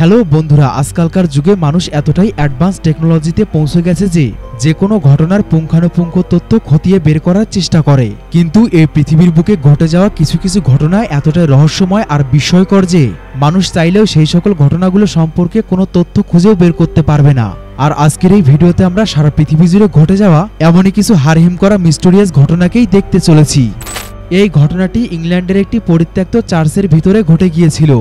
Hello বন্ধুরা, আজকালকার যুগে মানুষ এতটাই অ্যাডভান্স টেকনোলজিতে পৌঁছে গেছে যে কোনো ঘটনার পুঙ্খানুপুঙ্খ তথ্য খতিয়ে বের করার চেষ্টা করে। কিন্তু এই পৃথিবীর বুকে ঘটে যাওয়া কিছু কিছু ঘটনা এতটাই রহস্যময় আর বিস্ময়কর যে মানুষ চাইলেও সেই সকল ঘটনাগুলো সম্পর্কে কোনো তথ্য খুঁজেও বের করতে পারবে না। আর আজকের এই ভিডিওতে আমরা সারা পৃথিবী জুড়ে ঘটে যাওয়া এমনই কিছু হাড়হিম করা মিস্টেরিয়াস ঘটনাকেই দেখতে চলেছি। এই ঘটনাটি ইংল্যান্ডের একটি পরিত্যক্ত চার্চের ভিতরে ঘটে গিয়েছিল।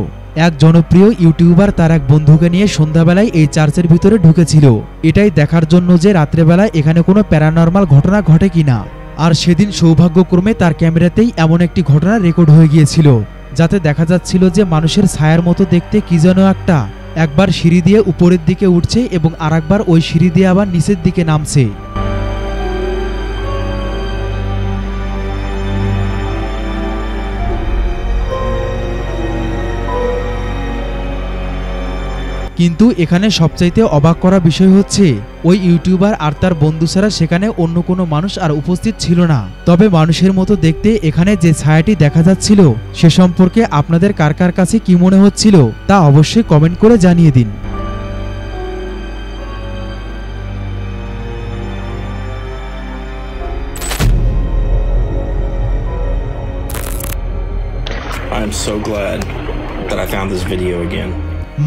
এক জনপ্রিয় ইউটিউবার তার এক বন্ধুকে নিয়ে সন্ধ্যাবেলায় এই চার্চের ভিতরে ঢুকেছিল, এটাই দেখার জন্য যে রাত্রেবেলায় এখানে কোনো প্যারানর্মাল ঘটনা ঘটে কিনা। আর সেদিন সৌভাগ্যক্রমে তার ক্যামেরাতেই এমন একটি ঘটনা রেকর্ড হয়ে গিয়েছিল, যাতে দেখা যাচ্ছিল যে মানুষের ছায়ার মতো দেখতে কি যেন একটা একবার সিঁড়ি দিয়ে উপরের দিকে উঠছে এবং আর একবার ওই সিঁড়ি দিয়ে আবার নিচের দিকে নামছে। কিন্তু এখানে সবচাইতে অবাক করা বিষয় হচ্ছে, ওই ইউটিউবার আর তার বন্ধু ছাড়া সেখানে অন্য কোনো মানুষ আর উপস্থিত ছিল না। তবে মানুষের মতো দেখতে এখানে যে ছায়াটি দেখা যাচ্ছিল সে সম্পর্কে আপনাদের কার কার কাছে কি মনে হচ্ছিল তা অবশ্যই কমেন্ট করে জানিয়ে দিন। I am so glad that I found this video again.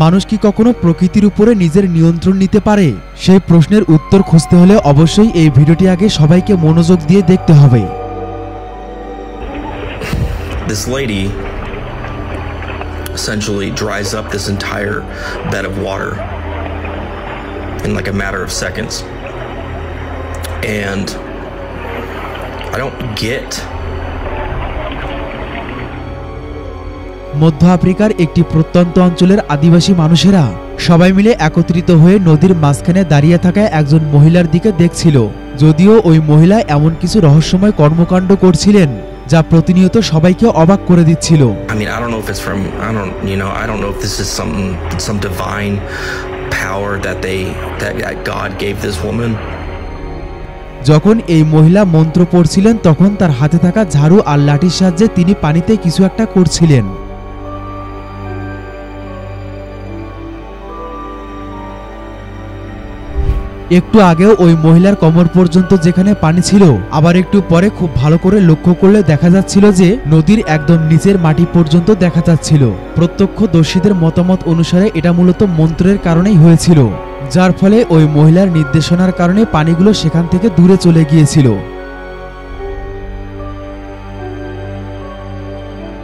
মানুষ কি কখনো প্রকৃতির উপরে নিজের নিয়ন্ত্রণ নিতে পারে? সেই প্রশ্নের উত্তর খুঁজতে হলে অবশ্যই এই ভিডিওটি আগে সবাইকে মনোযোগ দিয়ে দেখতে হবে। This lady essentially dries up this entire bed of water in like a matter of seconds. And I don't get মধ্য আফ্রিকার একটি প্রত্যন্ত অঞ্চলের আদিবাসী মানুষেরা সবাই মিলে একত্রিত হয়ে নদীর মাঝখানে দাঁড়িয়ে থাকা একজন মহিলার দিকে দেখছিল। যদিও ওই মহিলা এমন কিছু রহস্যময় কর্মকাণ্ড করছিলেন যা প্রতিনিয়ত সবাইকে অবাক করে দিচ্ছিল। যখন এই মহিলা মন্ত্র পড়ছিলেন তখন তার হাতে থাকা ঝাড়ু আর লাঠির সাহায্যে তিনি পানিতে কিছু একটা করছিলেন। একটু আগেও ওই মহিলার কোমর পর্যন্ত যেখানে পানি ছিল, আবার একটু পরে খুব ভালো করে লক্ষ্য করলে দেখা যাচ্ছিল যে নদীর একদম নিচের মাটি পর্যন্ত দেখা যাচ্ছিল। প্রত্যক্ষদর্শীদের মতামত অনুসারে এটা মূলত মন্ত্রের কারণেই হয়েছিল, যার ফলে ওই মহিলার নির্দেশনার কারণে পানিগুলো সেখান থেকে দূরে চলে গিয়েছিল।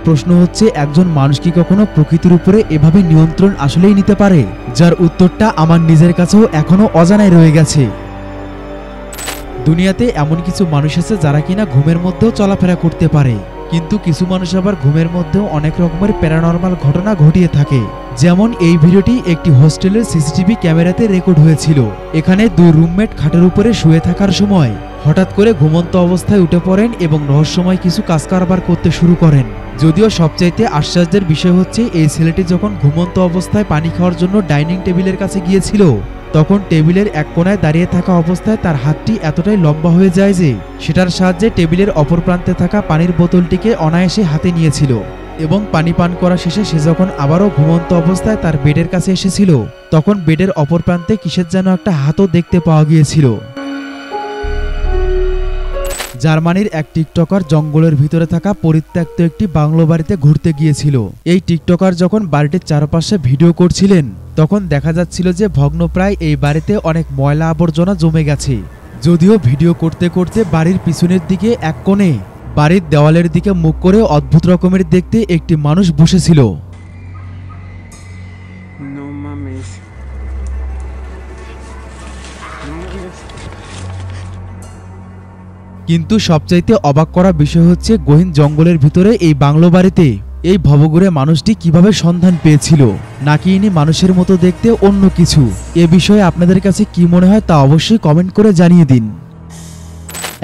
প্রশ্ন হচ্ছে, একজন মানুষ কি কখনো প্রকৃতির উপরে এভাবে নিয়ন্ত্রণ আসলেই নিতে পারে? যার উত্তরটা আমার নিজের কাছেও এখনো অজানাই রয়ে গেছে। দুনিয়াতে এমন কিছু মানুষ আছে যারা কিনা ঘুমের মধ্যেও চলাফেরা করতে পারে, কিন্তু কিছু মানুষ আবার ঘুমের মধ্যেও অনেক রকমের প্যারানর্মাল ঘটনা ঘটিয়ে থাকে। যেমন এই ভিডিওটি একটি হোস্টেলের সিসিটিভি ক্যামেরাতে রেকর্ড হয়েছিল। এখানে দুই রুমমেট খাটের উপরে শুয়ে থাকার সময় হঠাৎ করে ঘুমন্ত অবস্থায় উঠে পড়েন এবং রহস্যময় কিছু কাজকারবার করতে শুরু করেন। যদিও সবচাইতে আশ্চর্যের বিষয় হচ্ছে, এই ছেলেটি যখন ঘুমন্ত অবস্থায় পানি খাওয়ার জন্য ডাইনিং টেবিলের কাছে গিয়েছিল, তখন টেবিলের এক কোণায় দাঁড়িয়ে থাকা অবস্থায় তার হাতটি এতটাই লম্বা হয়ে যায় যে সেটার সাহায্যে টেবিলের অপর প্রান্তে থাকা পানির বোতলটিকে অনায়াসে হাতে নিয়েছিল। এবং পানি পান করা শেষে সে যখন আবারও ঘুমন্ত অবস্থায় তার বেডের কাছে এসেছিল, তখন বেডের অপর প্রান্তে কিসের যেন একটা হাতও দেখতে পাওয়া গিয়েছিল। জার্মানির এক টিকটকার জঙ্গলের ভিতরে থাকা পরিত্যক্ত একটি বাংলো বাড়িতে ঘুরতে গিয়েছিল। এই টিকটকার যখন বাড়িটির চারপাশে ভিডিও করছিলেন তখন দেখা যাচ্ছিল যে ভগ্নপ্রায় এই বাড়িতে অনেক ময়লা আবর্জনা জমে গেছে। যদিও ভিডিও করতে করতে বাড়ির পিছনের দিকে এক কোণে বাড়ির দেওয়ালের দিকে মুখ করে অদ্ভুত রকমের দেখতে একটি মানুষ বসেছিল। কিন্তু সবচাইতে অবাক করা বিষয় হচ্ছে, গহীন জঙ্গলের ভিতরে এই বাংলো বাড়িতে এই ভবঘুরে মানুষটি কিভাবে সন্ধান পেয়েছিল? নাকি ইনি মানুষের মতো দেখতে অন্য কিছু? এ বিষয়ে আপনাদের কাছে কি মনে হয় তা অবশ্যই কমেন্ট করে জানিয়ে দিন।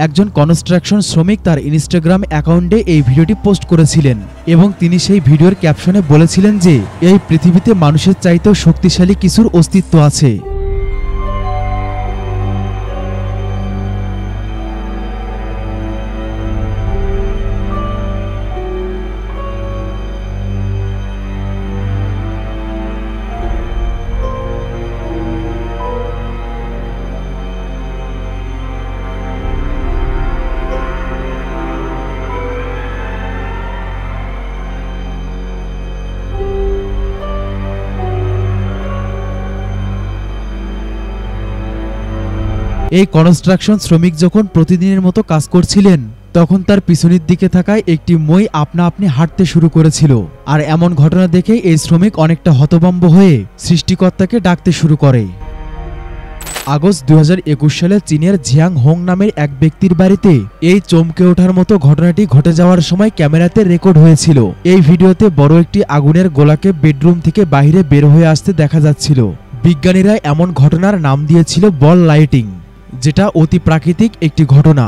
একজন কনস্ট্রাকশন শ্রমিক তার ইনস্টাগ্রাম অ্যাকাউন্টে এই ভিডিওটি পোস্ট করেছিলেন এবং তিনি সেই ভিডিওর ক্যাপশনে বলেছিলেন যে এই পৃথিবীতে মানুষের চাইতেও শক্তিশালী কিছুর অস্তিত্ব আছে। এই কনস্ট্রাকশন শ্রমিক যখন প্রতিদিনের মতো কাজ করছিলেন, তখন তার পিছনের দিকে থাকায় একটি মই আপনা আপনি হাঁটতে শুরু করেছিল। আর এমন ঘটনা দেখে এই শ্রমিক অনেকটা হতভম্ব হয়ে সৃষ্টিকর্তাকে ডাকতে শুরু করে। আগস্ট ২০২১ সালে চীনের জিয়াং হোং নামের এক ব্যক্তির বাড়িতে এই চমকে ওঠার মতো ঘটনাটি ঘটে যাওয়ার সময় ক্যামেরাতে রেকর্ড হয়েছিল। এই ভিডিওতে বড় একটি আগুনের গোলাকে বেডরুম থেকে বাইরে বের হয়ে আসতে দেখা যাচ্ছিল। বিজ্ঞানীরা এমন ঘটনার নাম দিয়েছিল বল লাইটিং, যেটা অতি প্রাকৃতিক একটি ঘটনা।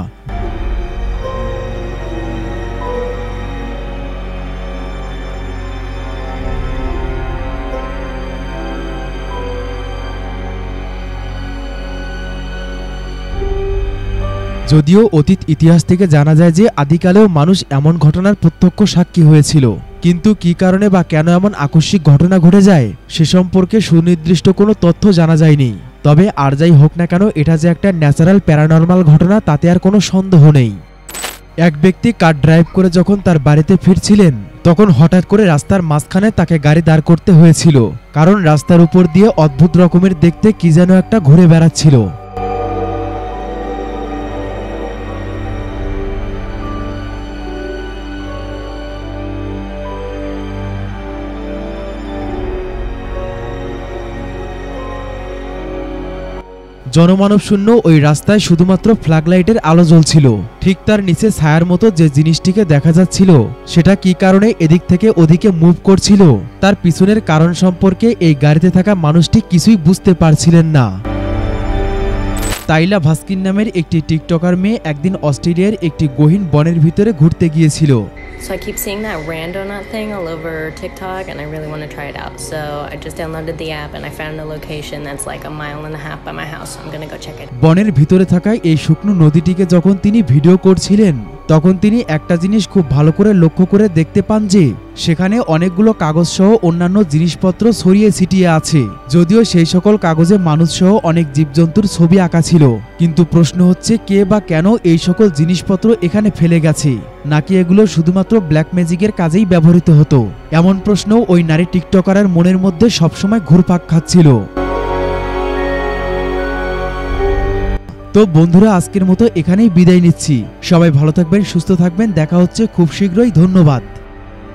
যদিও অতীত ইতিহাস থেকে জানা যায় যে আদিকালেও মানুষ এমন ঘটনার প্রত্যক্ষ সাক্ষী হয়েছিল, কিন্তু কি কারণে বা কেন এমন আকস্মিক ঘটনা ঘটে যায় সে সম্পর্কে সুনির্দিষ্ট কোনো তথ্য জানা যায়নি। তবে আর যাই হোক না কেন, এটা যে একটা ন্যাচারাল প্যারানর্মাল ঘটনা তাতে আর কোনো সন্দেহ নেই। এক ব্যক্তি কার ড্রাইভ করে যখন তার বাড়িতে ফিরছিলেন, তখন হঠাৎ করে রাস্তার মাঝখানে তাকে গাড়ি দাঁড় করতে হয়েছিল, কারণ রাস্তার উপর দিয়ে অদ্ভুত রকমের দেখতে কি যেন একটা ঘুরে বেড়াচ্ছিল। জনমানব শূন্য ওই রাস্তায় শুধুমাত্র ফ্ল্যাগ লাইটের আলো জ্বলছিল। ঠিক তার নিচে ছায়ার মতো যে জিনিসটিকে দেখা যাচ্ছিল, সেটা কি কারণে এদিক থেকে ওদিকে মুভ করছিল, তার পিছনের কারণ সম্পর্কে এই গাড়িতে থাকা মানুষটি কিছুই বুঝতে পারছিলেন না। তাইলা ভাস্কিন নামের একটি টিকটকার মেয়ে একদিন অস্ট্রেলিয়ার একটি গহীন বনের ভিতরে ঘুরতে গিয়েছিল। So I keep seeing that randonut thing all over TikTok and I really want to try it out. So I just downloaded the app and I found a location that's like a mile and a half by my house. So I'm going to go check it. বনের ভিতরে থাকা এই শুকনো নদীটিকে যখন তিনি video করছিলেন, তখন তিনি একটা জিনিস খুব ভালো করে লক্ষ্য করে দেখতে পান যে সেখানে অনেকগুলো কাগজ সহ অন্যান্য জিনিসপত্র ছড়িয়ে ছিটিয়ে আছে। যদিও সেই সকল কাগজে মানুষ সহ অনেক জীবজন্তুর ছবি আঁকা ছিল, কিন্তু প্রশ্ন হচ্ছে কে বা কেন এই সকল জিনিসপত্র এখানে ফেলে গেছে, নাকি এগুলো শুধুমাত্র ব্ল্যাক ম্যাজিকের কাজেই ব্যবহৃত হতো। এমন প্রশ্ন ওই নারী টিকটকারের মনের মধ্যে সবসময় ঘুরপাক খাচ্ছিল। তো বন্ধুরা, আজকের মতো এখানেই বিদায় নিচ্ছি। সবাই ভালো থাকবেন, সুস্থ থাকবেন। দেখা হচ্ছে খুব শীঘ্রই। ধন্যবাদ।